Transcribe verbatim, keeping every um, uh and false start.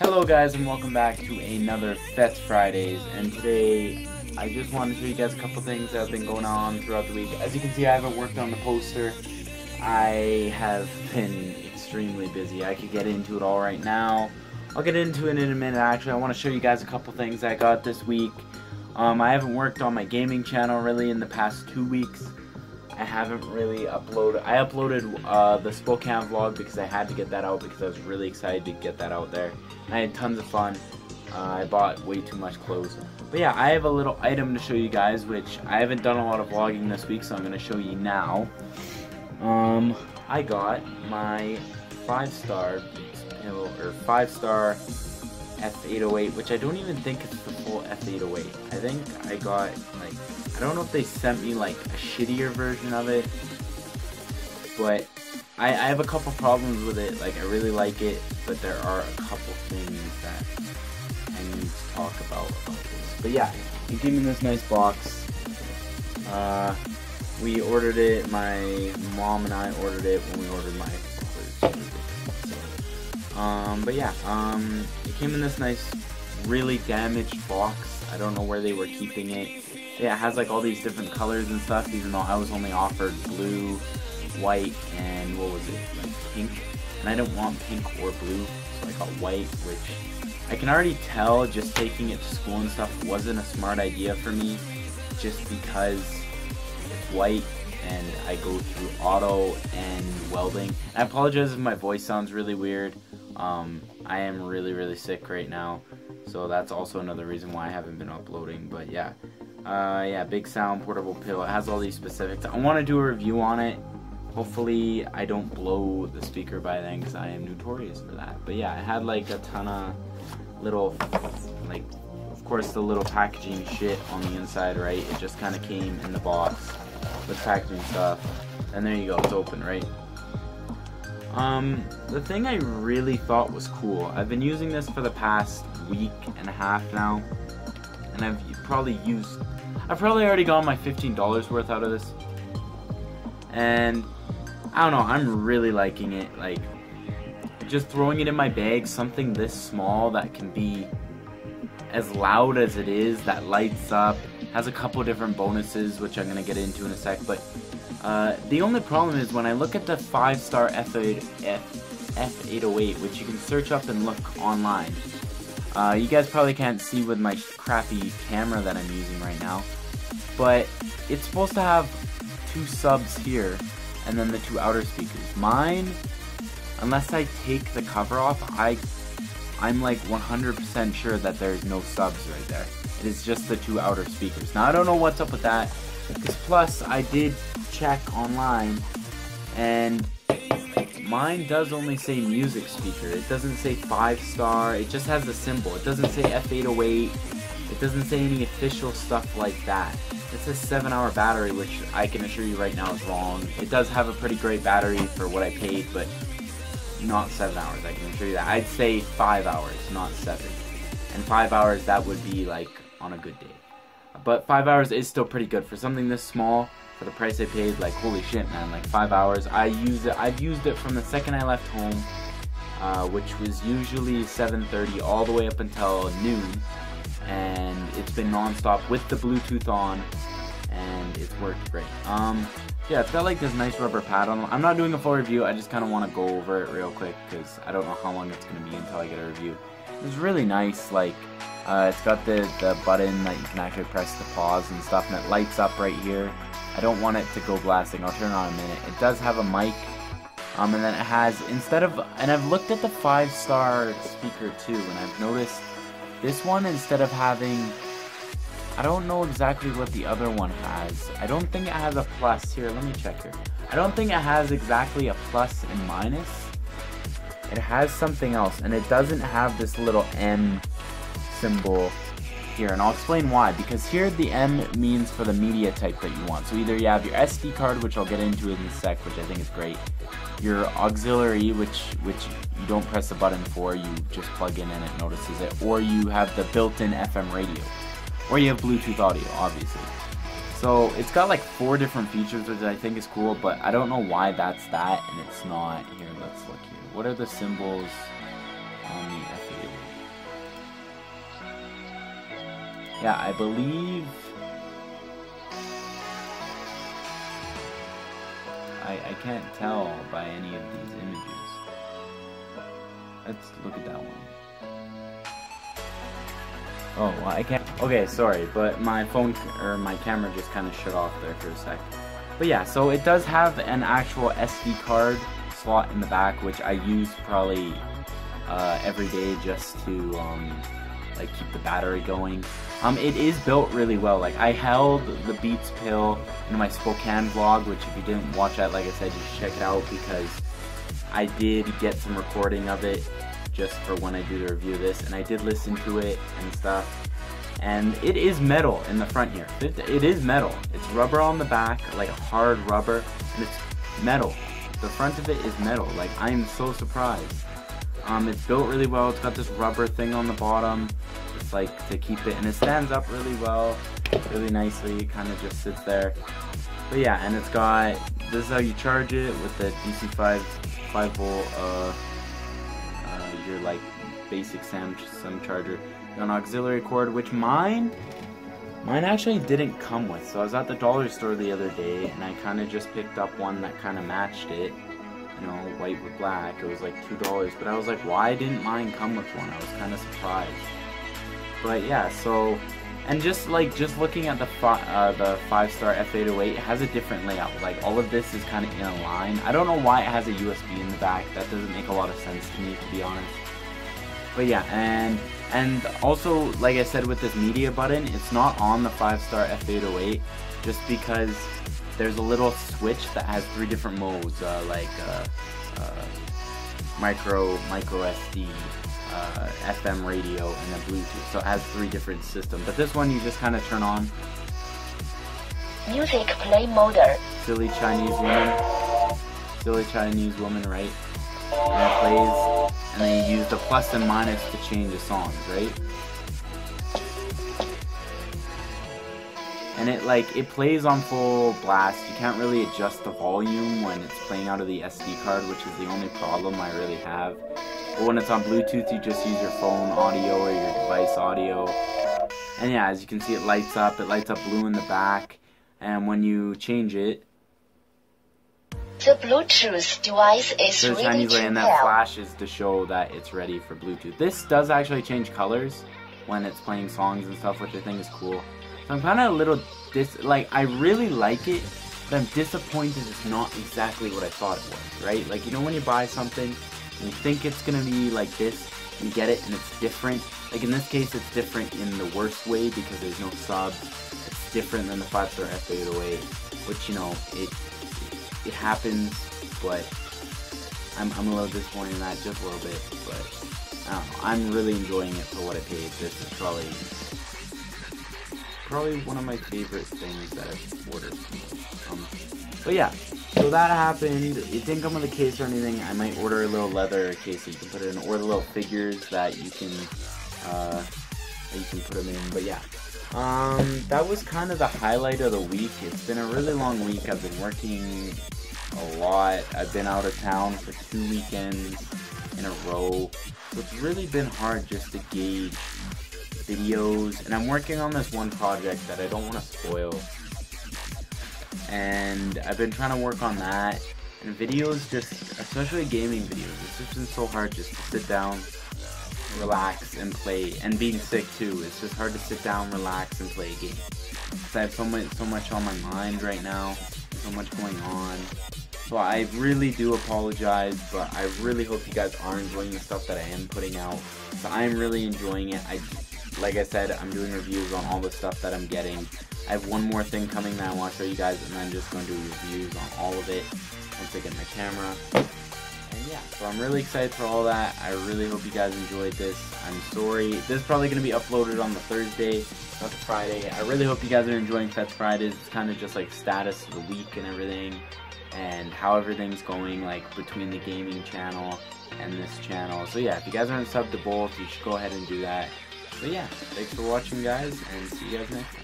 Hello guys, and welcome back to another Fett's Fridays, and today I just wanted to show you guys a couple things that have been going on throughout the week. As you can see, I haven't worked on the poster. I have been extremely busy. I could get into it all right now. I'll get into it in a minute. Actually, I want to show you guys a couple things I got this week. Um, I haven't worked on my gaming channel really in the past two weeks. I haven't really uploaded. I uploaded uh, the Spokane vlog because I had to get that out because I was really excited to get that out there. And I had tons of fun. Uh, I bought way too much clothes. But yeah, I have a little item to show you guys, which I haven't done a lot of vlogging this week, so I'm going to show you now. Um, I got my five-star Beats Pill, or five-star F eight oh eight, which I don't even think it's the full F eight oh eight. I think I got, like, I don't know if they sent me, like, a shittier version of it, but I, I have a couple problems with it. Like, I really like it, but there are a couple things that I need to talk about about this. But yeah, it came in this nice box. Uh, we ordered it, my mom and I ordered it when we ordered my clothes. Um, but yeah, um, it came in this nice, really damaged box. I don't know where they were keeping it. Yeah, it has like all these different colors and stuff, even though I was only offered blue, white, and what was it, like pink. And I didn't want pink or blue, so I got white, which I can already tell just taking it to school and stuff wasn't a smart idea for me, just because it's white. And I go through auto and welding. I apologize if my voice sounds really weird. Um, I am really, really sick right now, so that's also another reason why I haven't been uploading. But yeah, uh, yeah, big sound portable pill. It has all these specifics. I want to do a review on it. Hopefully, I don't blow the speaker by then, because I am notorious for that. But yeah, I had like a ton of little, like, of course, the little packaging shit on the inside, right? It just kind of came in the box with packaging stuff, and there you go, it's open, right? Um, the thing I really thought was cool, I've been using this for the past week and a half now, and I've probably used, I've probably already gotten my fifteen dollars worth out of this, and I don't know, I'm really liking it. Like, just throwing it in my bag, something this small that can be as loud as it is, that lights up, has a couple different bonuses, which I'm going to get into in a sec. But uh, the only problem is when I look at the five-star F eight oh eight, which you can search up and look online. Uh, you guys probably can't see with my crappy camera that I'm using right now, but it's supposed to have two subs here and then the two outer speakers. Mine, unless I take the cover off, I... I'm like one hundred percent sure that there's no subs right there. It is just the two outer speakers. Now I don't know what's up with that, because plus I did check online and mine does only say music speaker. It doesn't say five star, it just has the symbol. It doesn't say F eight oh eight, it doesn't say any official stuff like that. It says seven hour battery, which I can assure you right now is wrong. It does have a pretty great battery for what I paid, but not seven hours, I can assure you that. I'd say five hours, not seven. And five hours, that would be like on a good day. But five hours is still pretty good for something this small. For the price I paid, like holy shit, man! Like five hours. I use it. I've used it from the second I left home, uh, which was usually seven thirty, all the way up until noon, and it's been nonstop with the Bluetooth on, and it's worked great. Um. Yeah, it's got like this nice rubber pad on. I'm not doing a full review, I just kind of want to go over it real quick because I don't know how long it's going to be until I get a review. It's really nice, like, uh, it's got the, the button that you can actually press to pause and stuff, and it lights up right here. I don't want it to go blasting, I'll turn it on in a minute. It does have a mic, um, and then it has, instead of, and I've looked at the five-star speaker too, and I've noticed this one, instead of having... I don't know exactly what the other one has. I don't think it has a plus. Here, let me check here. I don't think it has exactly a plus and minus. It has something else, and it doesn't have this little M symbol here, and I'll explain why. Because here the M means for the media type that you want. So either you have your S D card, which I'll get into in a sec, which I think is great. Your auxiliary, which which you don't press the button for, you just plug in and it notices it. Or you have the built-in F M radio. Or you have Bluetooth audio, obviously. So it's got like four different features, which I think is cool, but I don't know why that's that and it's not. Here, let's look here. What are the symbols on the F eight oh eight? Yeah, I believe I, I can't tell by any of these images. Let's look at that one. Oh, well, I can't. Okay, sorry, but my phone or my camera just kind of shut off there for a sec. But yeah, so it does have an actual S D card slot in the back, which I use probably uh, every day just to um, like keep the battery going. Um, it is built really well. Like, I held the Beats Pill in my Spokane vlog, which if you didn't watch that, like I said, you should check it out because I did get some recording of it just for when I do the review of this, and I did listen to it and stuff. And it is metal in the front here. It, it is metal. It's rubber on the back, like a hard rubber, and it's metal. The front of it is metal. Like, I am so surprised. Um, it's built really well. It's got this rubber thing on the bottom. It's like to keep it, and it stands up really well, really nicely. It kind of just sits there. But yeah, and it's got, this is how you charge it with the D C five, five volt, uh, uh, your like basic Samsung charger. An auxiliary cord, which mine, mine actually didn't come with. So I was at the dollar store the other day, and I kind of just picked up one that kind of matched it. You know, white with black. It was like two dollars. But I was like, why didn't mine come with one? I was kind of surprised. But yeah, so, and just like just looking at the fi uh, the Fivestar F eight oh eight, it has a different layout. Like, all of this is kind of in a line. I don't know why it has a U S B in the back. That doesn't make a lot of sense to me, to be honest. But yeah, and. And also, like I said, with this media button, it's not on the Fivestar F eight oh eight just because there's a little switch that has three different modes, uh, like uh, uh, micro, micro S D, uh, F M radio, and then Bluetooth. So it has three different systems. But this one you just kind of turn on. Music play mode. Silly Chinese woman. Silly Chinese woman, right? And it plays. And then you use the plus and minus to change the songs, right? And it like, it plays on full blast. You can't really adjust the volume when it's playing out of the S D card, which is the only problem I really have. But when it's on Bluetooth, you just use your phone audio or your device audio. And yeah, as you can see, it lights up. It lights up blue in the back. And when you change it, the Bluetooth device is ready Chinese to play, and that flashes to show that it's ready for Bluetooth. This does actually change colors when it's playing songs and stuff, which I think is cool. So I'm kind of a little dis like I really like it, but I'm disappointed it's not exactly what I thought it was. Right? Like, you know when you buy something and you think it's gonna be like this, you get it and it's different. Like in this case, it's different in the worst way because there's no subs. It's different than the Fivestar F eight oh eight, which, you know, it. It happens, but I'm, I'm a little disappointed in that, just a little bit, but I don't know, I'm really enjoying it for what I paid. This is probably, probably one of my favorite things that I've ordered. Um, but yeah, so that happened. It didn't come with a case or anything. I might order a little leather case that you can put it in, or the little figures that you can, uh, that you can put them in, but yeah. Um, that was kind of the highlight of the week. It's been a really long week. I've been working a lot. I've been out of town for two weekends in a row. So it's really been hard just to gauge videos. And I'm working on this one project that I don't want to spoil. And I've been trying to work on that. And videos just, especially gaming videos, it's just been so hard just to sit down, relax and play, and being sick too. It's just hard to sit down, relax, and play a game. I have so much, so much on my mind right now, so much going on. So I really do apologize, but I really hope you guys are enjoying the stuff that I am putting out. So I'm really enjoying it. I, like I said, I'm doing reviews on all the stuff that I'm getting. I have one more thing coming that I want to show you guys, and I'm just going to do reviews on all of it once I get my camera. And yeah, so I'm really excited for all that. I really hope you guys enjoyed this. I'm sorry. This is probably going to be uploaded on the Thursday, not the Friday. I really hope you guys are enjoying Fett's Fridays. It's kind of just like status of the week and everything, and how everything's going, like between the gaming channel and this channel. So yeah, if you guys aren't subbed to both, you should go ahead and do that. But yeah, thanks for watching, guys, and see you guys next time.